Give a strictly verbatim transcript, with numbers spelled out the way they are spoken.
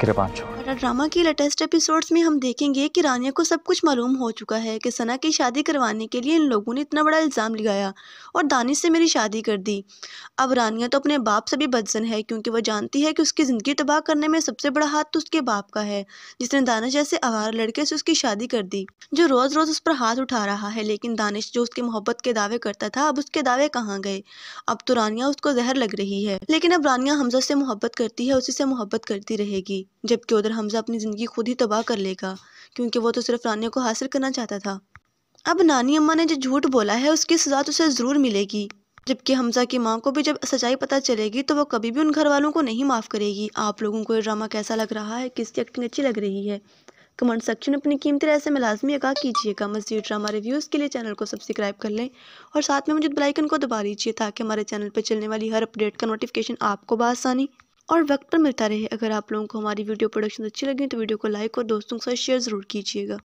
कृपाण छोड़। ड्रामा की लेटेस्ट एपिसोड्स में हम देखेंगे कि रानिया को सब कुछ मालूम हो चुका है कि सना की शादी करवाने के लिए इन लोगों ने इतना बड़ा इल्ज़ाम लगाया और दानिश से मेरी शादी कर दी। अब रानिया तो अपने बाप से भी बदजन है क्योंकि वह जानती है कि उसकी ज़िंदगी तबाह करने में सबसे बड़ा हाथ तो उसके बाप का है जिसने दानिश जैसे आवारा लड़के से उसकी शादी कर दी, जो रोज़ रोज़ उस पर हाथ उठा रहा है। लेकिन दानिश जो उसकी मोहब्बत के दावे करता था, अब उसके दावे कहाँ गए? अब तो रानिया उसको जहर लग रही है। लेकिन अब रानिया हमजा से मोहब्बत करती है, उसी से मोहब्बत करती रहेगी, जबकि उधर हमजा अपनी ज़िंदगी खुद ही तबाह कर लेगा क्योंकि वो तो सिर्फ रानिया को हासिल करना चाहता था। अब नानी अम्मा ने जो झूठ बोला है उसकी सज़ा तो उसे ज़रूर मिलेगी, जबकि हमजा की माँ को भी जब सच्चाई पता चलेगी तो वो कभी भी उन घर वालों को नहीं माफ़ करेगी। आप लोगों को ये ड्रामा कैसा लग रहा है, किसकी एक्टिंग अच्छी लग रही है, कमेंट सेक्शन में अपनी कीमती राय से लाजमी आगाह कीजिएगा। मज़ीद ड्रामा रिव्यूज़ के लिए चैनल को सब्सक्राइब कर लें और साथ में मुझे बेल आइकन को दबा लीजिए ताकि हमारे चैनल पर चलने वाली हर अपडेट का नोटिफिकेशन आपको बआसानी और वक्त पर मिलता रहे। अगर आप लोगों को हमारी वीडियो प्रोडक्शन अच्छी लगी तो वीडियो को लाइक और दोस्तों के साथ शेयर ज़रूर कीजिएगा।